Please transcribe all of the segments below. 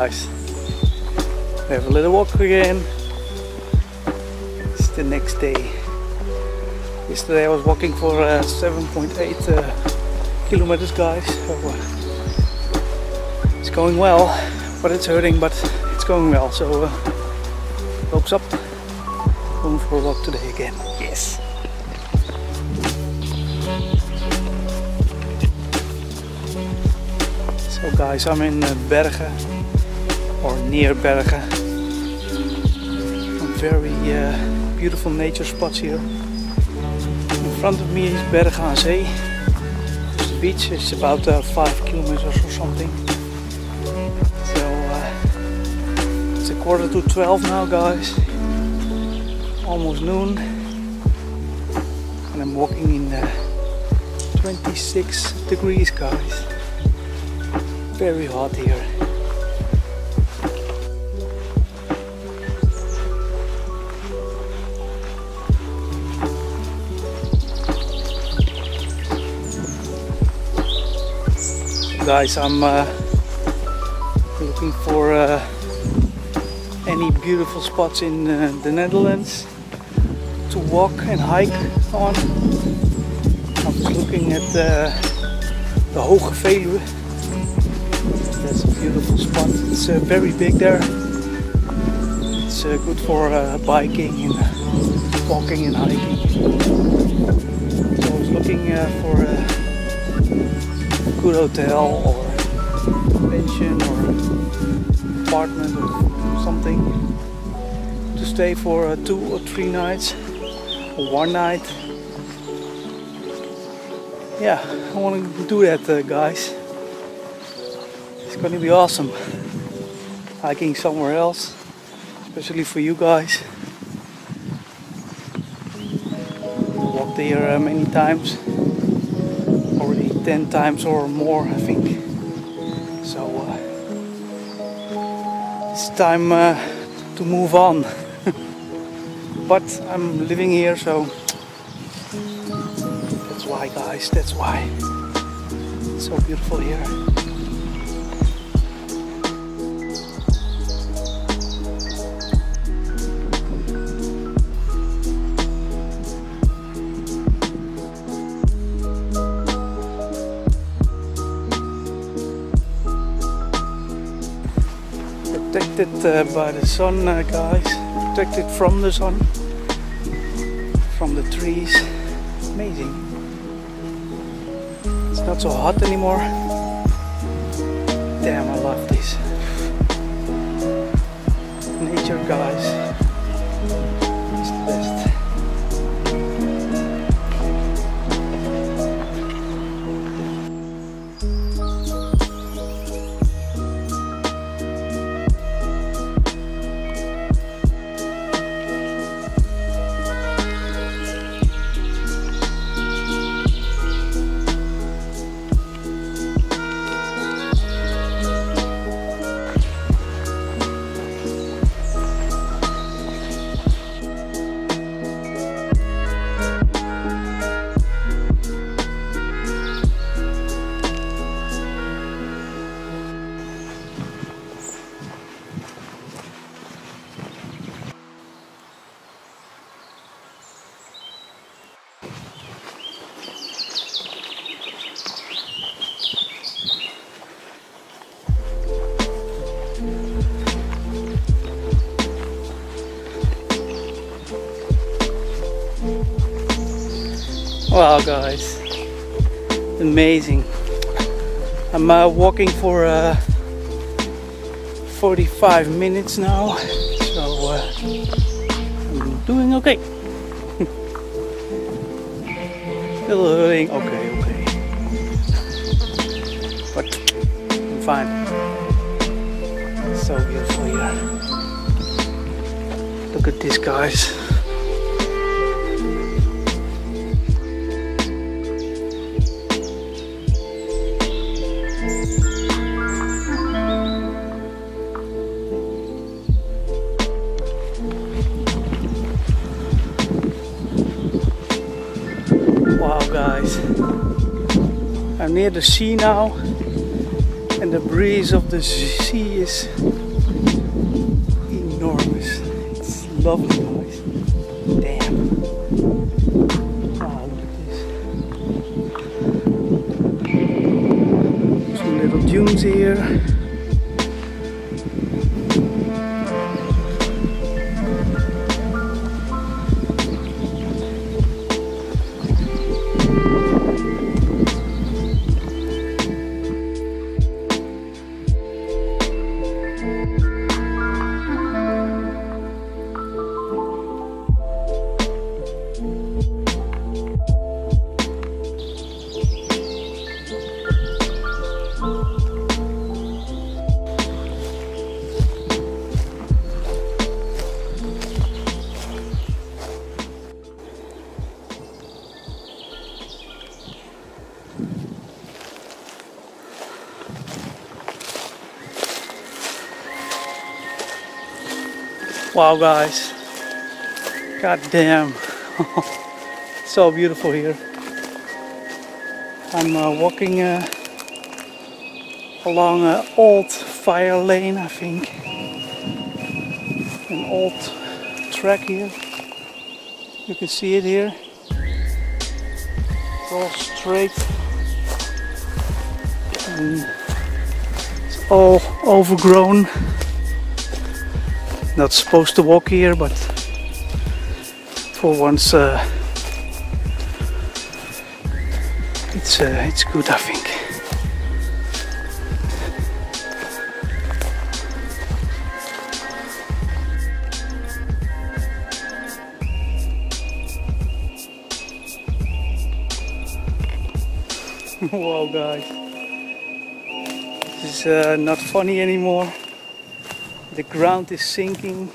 Guys, we have a little walk again. It's the next day. Yesterday I was walking for 7.8 kilometers, guys. So, it's going well, but it's hurting, but it's going well. So hopes up, going for a walk today again. Yes. So guys, I'm in Bergen. Or near Bergen. Some very beautiful nature spots here. In front of me is Bergen aan Zee. It's the beach, it's about 5 kilometers or something. So it's a 11:45 now, guys. Almost noon. And I'm walking in 26 degrees, guys. Very hot here. Guys, I'm looking for any beautiful spots in the Netherlands to walk and hike on. I was looking at the Hoge Veluwe. That's a beautiful spot. It's very big there. It's good for biking and walking and hiking. So I was looking for good hotel or pension or apartment or something to stay for 2 or 3 nights or 1 night. Yeah, I want to do that, guys. It's going to be awesome hiking somewhere else, especially for you guys. Walked there many times. 10 times or more, I think. So it's time to move on. But I'm living here, so that's why, guys, that's why. It's so beautiful here. Protected by the sun, guys. Protected from the sun, from the trees. Amazing. It's not so hot anymore. Damn, I love this. Nature, guys, it's the best. Wow, guys, amazing. I'm walking for 45 minutes now, so I'm doing okay. Still hurting, okay, but I'm fine. It's so beautiful here. Look at this, guys. Wow, guys. I'm near the sea now. And the breeze of the sea is enormous. It's lovely, guys. Damn. Wow, look at this. Some little dunes here. Wow, guys, god damn, it's so beautiful here. I'm walking along an old fire lane, I think, an old track here. You can see it here, it's all straight and it's all overgrown. Not supposed to walk here, but for once it's good, I think. Wow, guys, this is not funny anymore. The ground is sinking.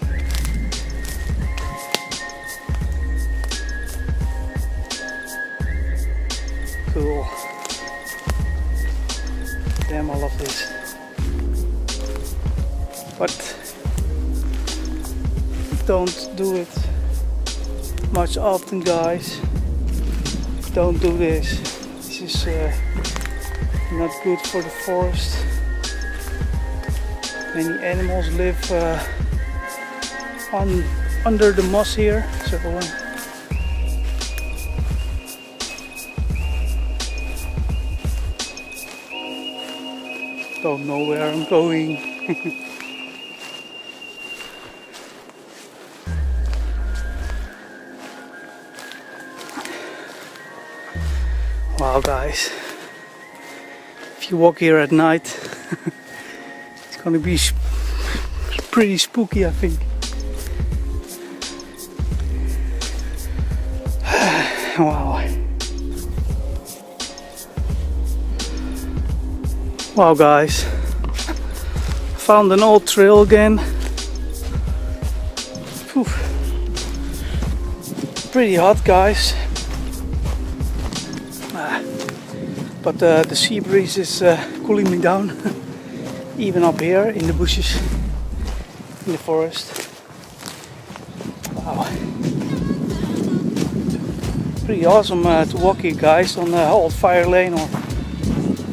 Cool. Damn, I love this. But don't do it much often, guys. Don't do this. This is not good for the forest. Many animals live under the moss here, so don't know where I'm going. Wow, guys, if you walk here at night, gonna be pretty spooky, I think. Wow. Wow, guys. Found an old trail again. Whew. Pretty hot, guys. But the sea breeze is cooling me down. Even up here in the bushes, in the forest. Wow. Pretty awesome to walk here, guys, on the old fire lane or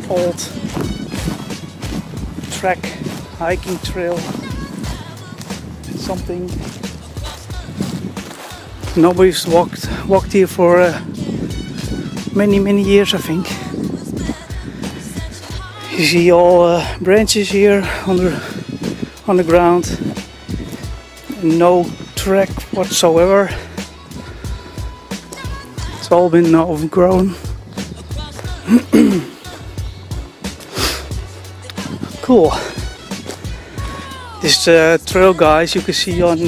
old track, hiking trail, something. Nobody's walked here for many years, I think. You see all branches here on the ground. No track whatsoever. It's all been overgrown. Cool. This trail, guys, you can see on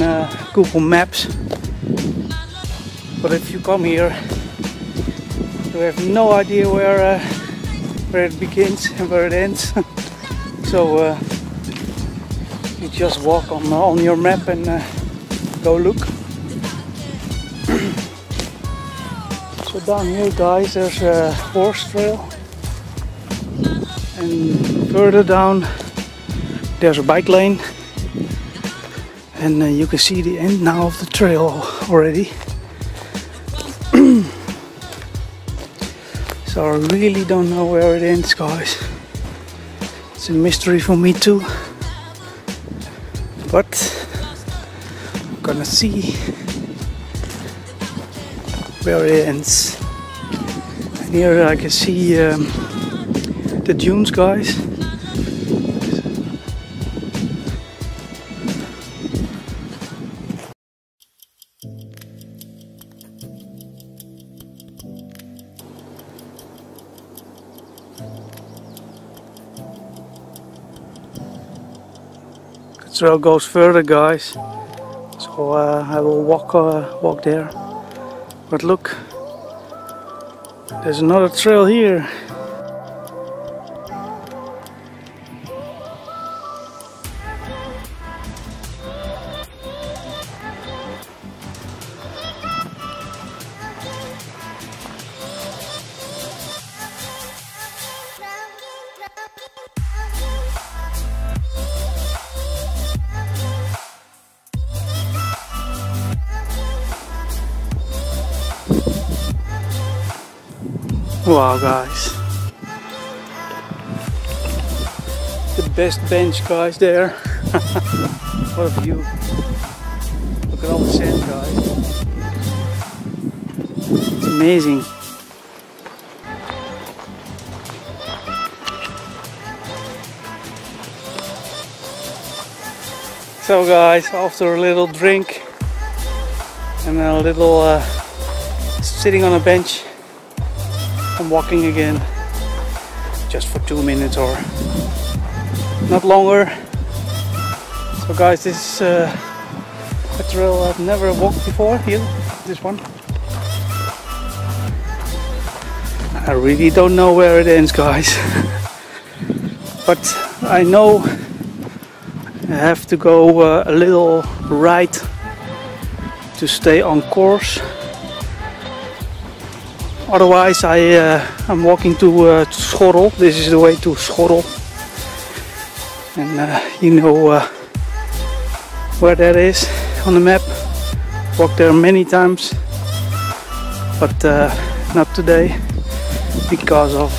Google Maps. But if you come here, you have no idea where it begins and where it ends. So You just walk on your map and go look. So down here, guys, there's a horse trail, and further down there's a bike lane, and you can see the end now of the trail already. So I really don't know where it ends, guys. It's a mystery for me too, but I'm gonna see where it ends. And here I can see the dunes, guys. The trail goes further, guys, so I will walk there. But look, there's another trail here. Wow, guys, the best bench, guys, there. What a view. Look at all the sand, guys. It's amazing. So guys, after a little drink and a little sitting on a bench, I'm walking again, just for 2 minutes or not longer. So guys, this is a trail I've never walked before here, this one. I really don't know where it ends, guys. But I know I have to go a little right to stay on course. Otherwise, I'm walking to Schorl. This is the way to Schorl, and you know where that is on the map. Walked there many times, but not today because of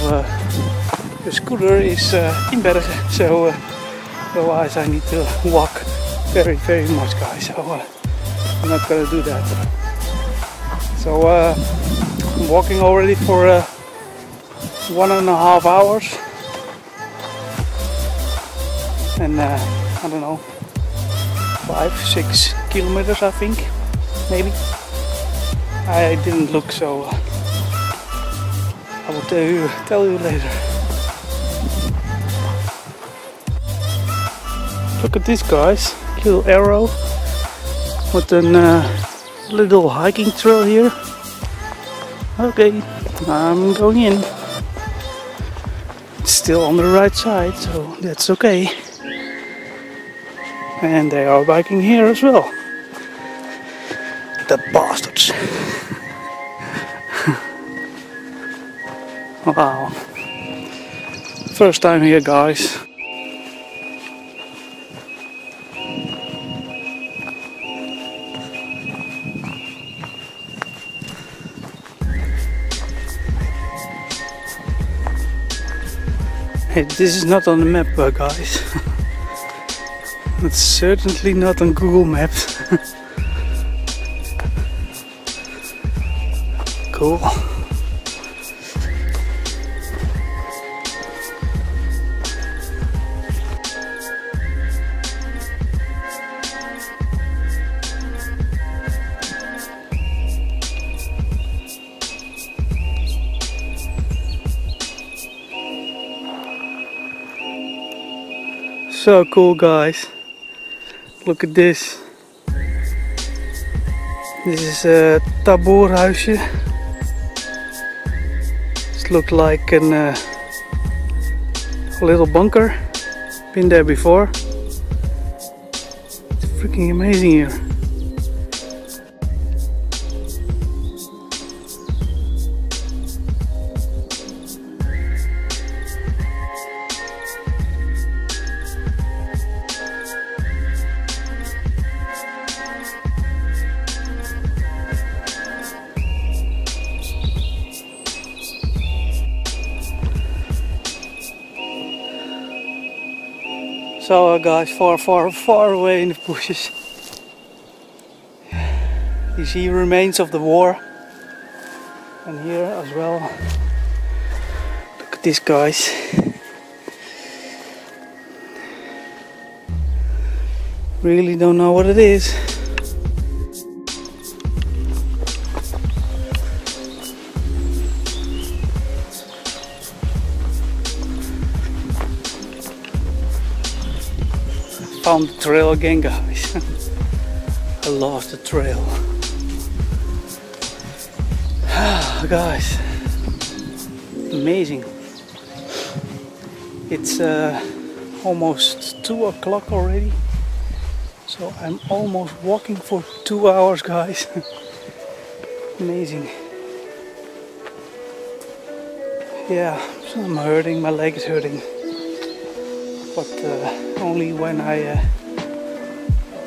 the scooter is in Bergen. So otherwise, I need to walk very, very much, guys. So I'm not gonna do that. So. I'm walking already for 1.5 hours, and I don't know, 5-6 kilometers I think, maybe. I didn't look, so I will tell you later. Look at this, guys, little arrow with a little hiking trail here. Okay, I'm going in. It's still on the right side, so that's okay. And they are biking here as well. The bastards. Wow. First time here, guys. Hey, this is not on the map, guys. It's certainly not on Google Maps. Cool. So cool, guys. Look at this. This is a taboerhuisje. It looked like a little bunker. Been there before. freaking amazing here. So guys, far away in the bushes. You see remains of the war. And here as well. Look at this, guys. Really don't know what it is. Found the trail again, guys. I lost the trail. Guys, amazing. It's almost 2 o'clock already, so I'm almost walking for 2 hours, guys. Amazing. Yeah, I'm hurting, my leg is hurting. But only when I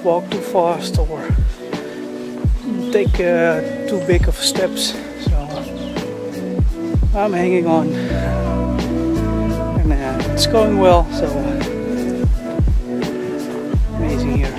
walk too fast or take too big of steps. So I'm hanging on, and it's going well. So amazing here.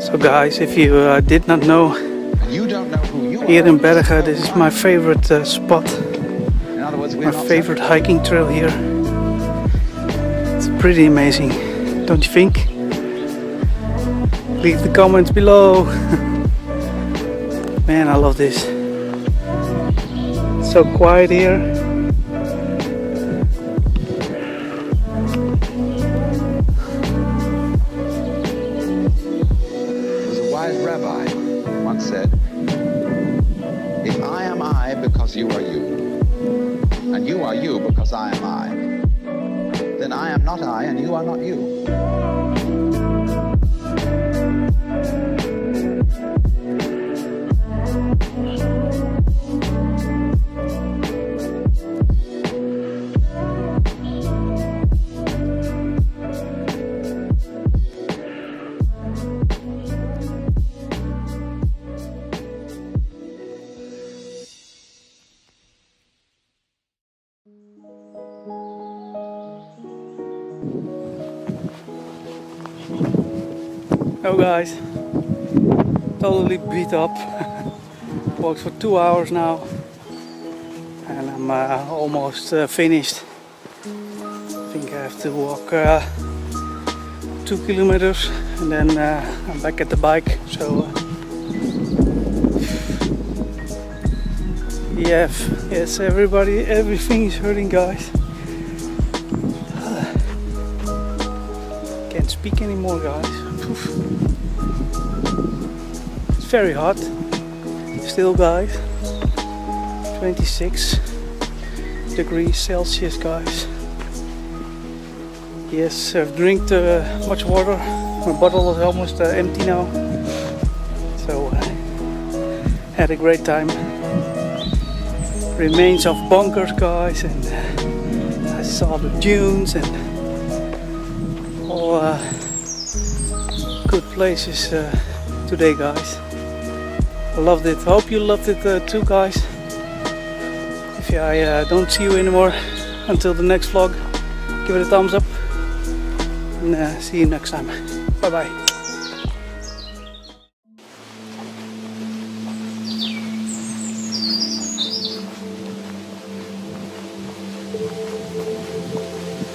So guys, if you did not know, you don't know who you are. Here in Bergen, this is my favorite spot, my favorite hiking trail here. It's pretty amazing, don't you think? Leave the comments below. Man, I love this. It's so quiet here. You are you, and you are you because I am I. Then I am not I, and you are not you. Oh guys, totally beat up. Walked for 2 hours now, and I'm almost finished. I think I have to walk 2 kilometers, and then I'm back at the bike. So yes, everything is hurting, guys. Can't speak anymore, guys. It's very hot still, guys. 26 degrees Celsius, guys. Yes, I've drank much water. My bottle is almost empty now. So had a great time. Remains of bunkers, guys, and I saw the dunes and all. Good places today, guys. I loved it. Hope you loved it too, guys. If I don't see you anymore until the next vlog, give it a thumbs up, and see you next time. Bye bye.